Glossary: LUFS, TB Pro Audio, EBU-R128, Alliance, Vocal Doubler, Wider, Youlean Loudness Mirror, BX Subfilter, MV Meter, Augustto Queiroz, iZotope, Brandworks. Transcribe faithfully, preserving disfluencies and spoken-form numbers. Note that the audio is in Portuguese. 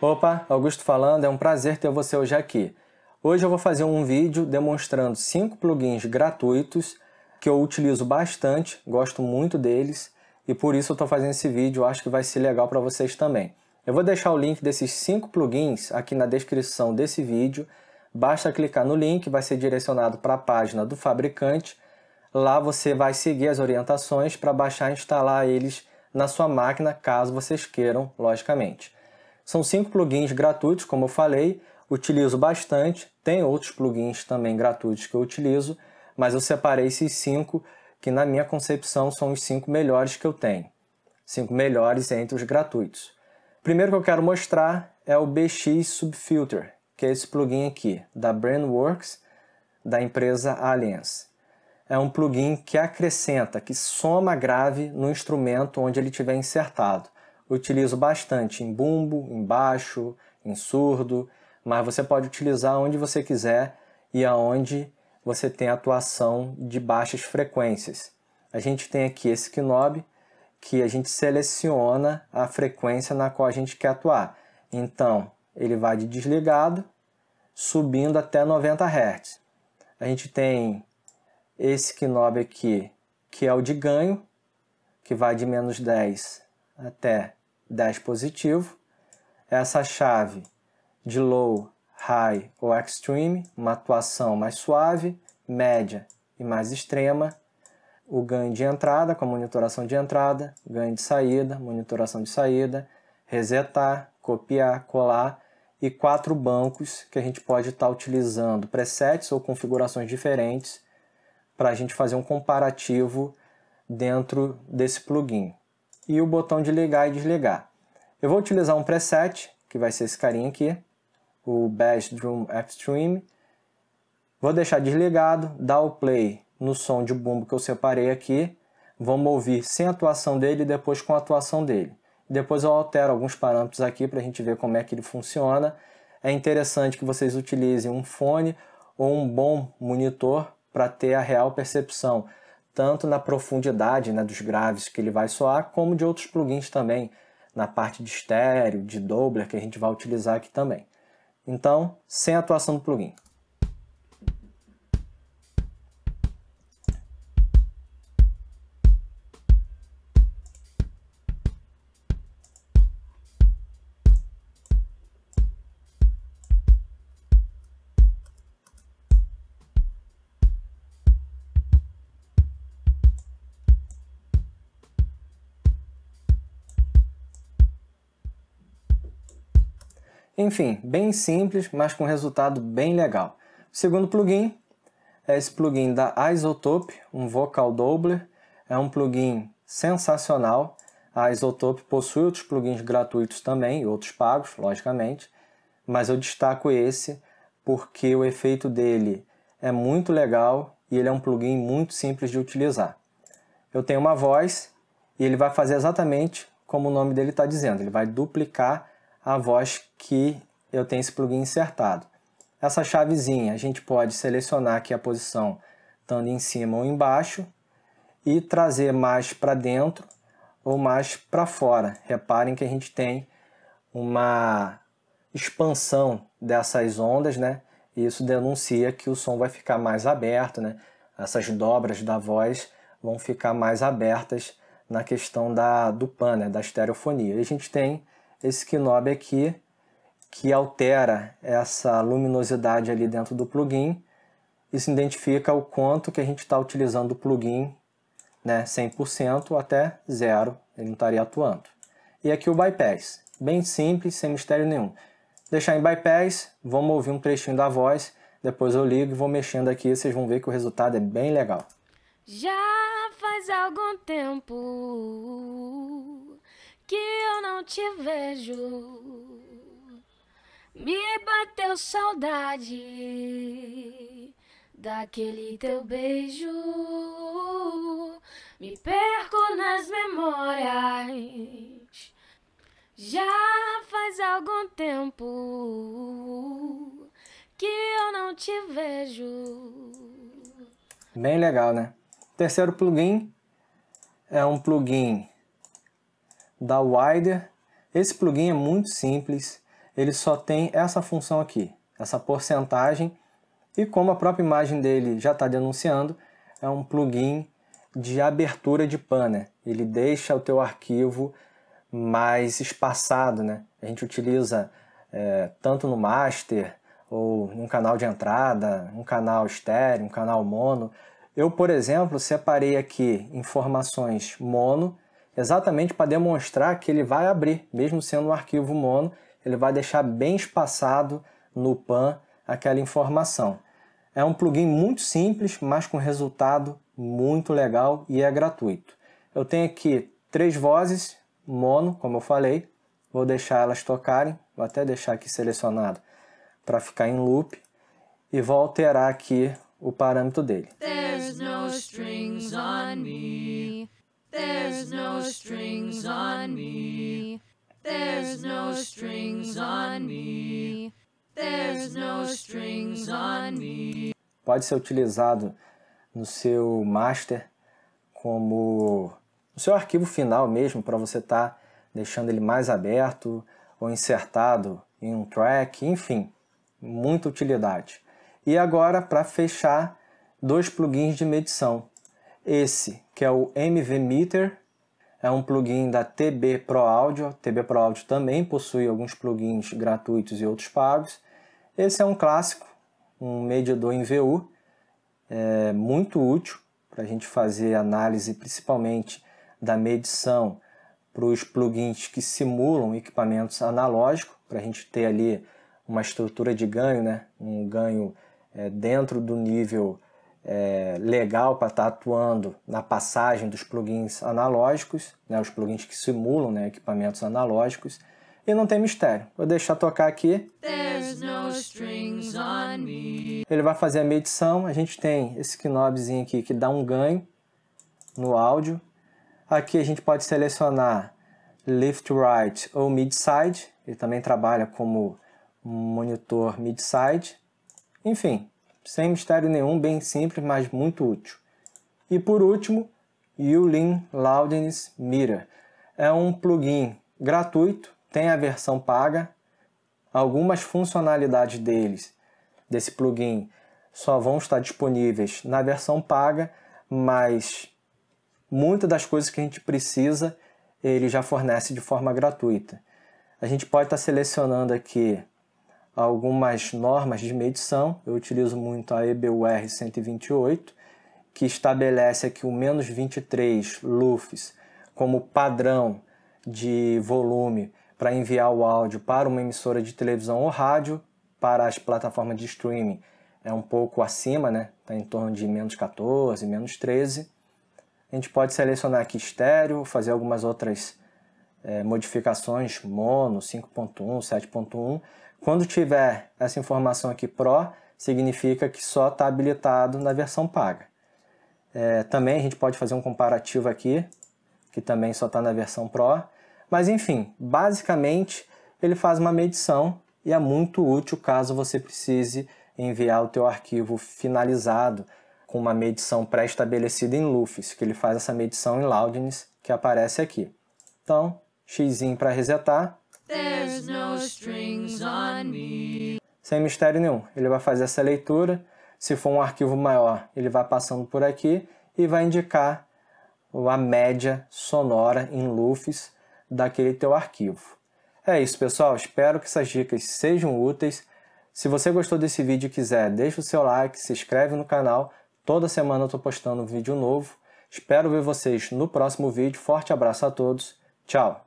Opa, Augusto falando, é um prazer ter você hoje aqui. Hoje eu vou fazer um vídeo demonstrando cinco plugins gratuitos que eu utilizo bastante, gosto muito deles e por isso eu estou fazendo esse vídeo, acho que vai ser legal para vocês também. Eu vou deixar o link desses cinco plugins aqui na descrição desse vídeo, basta clicar no link, vai ser direcionado para a página do fabricante, lá você vai seguir as orientações para baixar e instalar eles na sua máquina, caso vocês queiram, logicamente. São cinco plugins gratuitos, como eu falei, utilizo bastante, tem outros plugins também gratuitos que eu utilizo, mas eu separei esses cinco que na minha concepção são os cinco melhores que eu tenho. Cinco melhores entre os gratuitos. O primeiro que eu quero mostrar é o B X Subfilter, que é esse plugin aqui, da Brandworks, da empresa Alliance. É um plugin que acrescenta, que soma grave no instrumento onde ele estiver insertado. Utilizo bastante em bumbo, em baixo, em surdo, mas você pode utilizar onde você quiser e aonde você tem atuação de baixas frequências. A gente tem aqui esse knob que a gente seleciona a frequência na qual a gente quer atuar. Então, ele vai de desligado, subindo até noventa hertz. A gente tem esse knob aqui, que é o de ganho, que vai de menos dez até dez positivo, essa chave de low, high ou extreme, uma atuação mais suave, média e mais extrema, o ganho de entrada com a monitoração de entrada, ganho de saída, monitoração de saída, resetar, copiar, colar e quatro bancos que a gente pode estar utilizando presets ou configurações diferentes para a gente fazer um comparativo dentro desse plugin. E o botão de ligar e desligar. Eu vou utilizar um preset, que vai ser esse carinha aqui, o Bass Drum Extreme. Vou deixar desligado, dar o play no som de bumbo que eu separei aqui. Vamos ouvir sem a atuação dele e depois com a atuação dele. Depois eu altero alguns parâmetros aqui para a gente ver como é que ele funciona. É interessante que vocês utilizem um fone ou um bom monitor para ter a real percepção tanto na profundidade, né, dos graves que ele vai soar, como de outros plugins também, na parte de estéreo, de doubler, que a gente vai utilizar aqui também. Então, sem a atuação do plugin. Enfim, bem simples, mas com resultado bem legal. O segundo plugin é esse plugin da iZotope, um Vocal Doubler. É um plugin sensacional. A iZotope possui outros plugins gratuitos também, e outros pagos, logicamente. Mas eu destaco esse porque o efeito dele é muito legal e ele é um plugin muito simples de utilizar. Eu tenho uma voz e ele vai fazer exatamente como o nome dele está dizendo. Ele vai duplicar a voz que eu tenho esse plugin insertado. Essa chavezinha a gente pode selecionar aqui a posição estando em cima ou embaixo e trazer mais para dentro ou mais para fora. Reparem que a gente tem uma expansão dessas ondas, né? E isso denuncia que o som vai ficar mais aberto, né? Essas dobras da voz vão ficar mais abertas na questão da, do pan, né? Da estereofonia. E a gente tem esse knob aqui, que altera essa luminosidade ali dentro do plugin. Isso identifica o quanto que a gente está utilizando o plugin, né, cem por cento até zero, ele não estaria atuando. E aqui o bypass, bem simples, sem mistério nenhum. Deixar em bypass, vamos ouvir um trechinho da voz, depois eu ligo e vou mexendo aqui, vocês vão ver que o resultado é bem legal. Já faz algum tempo que eu não te vejo, me bateu saudade daquele teu beijo, me perco nas memórias. Já faz algum tempo que eu não te vejo. Bem legal, né? Terceiro plugin é um plugin da Wider. Esse plugin é muito simples, ele só tem essa função aqui, essa porcentagem, e como a própria imagem dele já está denunciando, é um plugin de abertura de pan, né? Ele deixa o teu arquivo mais espaçado, né? A gente utiliza é, tanto no master, ou um canal de entrada, um canal estéreo, um canal mono. Eu, por exemplo, separei aqui informações mono, exatamente para demonstrar que ele vai abrir, mesmo sendo um arquivo mono, ele vai deixar bem espaçado no pan aquela informação. É um plugin muito simples, mas com resultado muito legal e é gratuito. Eu tenho aqui três vozes, mono, como eu falei, vou deixar elas tocarem, vou até deixar aqui selecionado para ficar em loop, e vou alterar aqui o parâmetro dele. There's no strings on me. There's no strings on me. There's no strings on me. There's no strings on me. Pode ser utilizado no seu master como no seu arquivo final mesmo, para você estar tá deixando ele mais aberto ou insertado em um track, enfim. Muita utilidade. E agora, para fechar, dois plugins de medição. Esse, que é o M V Meter, é um plugin da T B Pro Audio. T B Pro Audio também possui alguns plugins gratuitos e outros pagos. Esse é um clássico, um medidor em V U, é muito útil para a gente fazer análise, principalmente da medição para os plugins que simulam equipamentos analógicos, para a gente ter ali uma estrutura de ganho, né? Um ganho é, dentro do nível é, legal para estar tá atuando na passagem dos plugins analógicos, né? Os plugins que simulam, né, equipamentos analógicos, e não tem mistério. Vou deixar tocar aqui. There's no strings on me. Ele vai fazer a medição, a gente tem esse knobzinho aqui que dá um ganho no áudio. Aqui a gente pode selecionar left right ou mid-side, ele também trabalha como monitor mid-side, enfim, sem mistério nenhum, bem simples, mas muito útil. E por último, Youlean Loudness Mirror. É um plugin gratuito, tem a versão paga, algumas funcionalidades deles, desse plugin só vão estar disponíveis na versão paga, mas muitas das coisas que a gente precisa, ele já fornece de forma gratuita. A gente pode estar selecionando aqui algumas normas de medição, eu utilizo muito a E B U R cento e vinte e oito, que estabelece aqui o menos vinte e três L U F S como padrão de volume para enviar o áudio para uma emissora de televisão ou rádio. Para as plataformas de streaming é um pouco acima, né? Está em torno de menos quatorze, menos treze. A gente pode selecionar aqui estéreo, fazer algumas outras é, modificações, mono, cinco ponto um, sete ponto um. Quando tiver essa informação aqui Pro, significa que só está habilitado na versão paga. É, também a gente pode fazer um comparativo aqui, que também só está na versão Pro. Mas enfim, basicamente ele faz uma medição e é muito útil caso você precise enviar o teu arquivo finalizado com uma medição pré-estabelecida em L U F S, que ele faz essa medição em Loudness, que aparece aqui. Então, xizinho para resetar. There's no strings on me. Sem mistério nenhum, ele vai fazer essa leitura, se for um arquivo maior, ele vai passando por aqui e vai indicar a média sonora em L U F S daquele teu arquivo. É isso, pessoal, espero que essas dicas sejam úteis. Se você gostou desse vídeo e quiser, deixa o seu like, se inscreve no canal, toda semana eu estou postando um vídeo novo. Espero ver vocês no próximo vídeo, forte abraço a todos, tchau!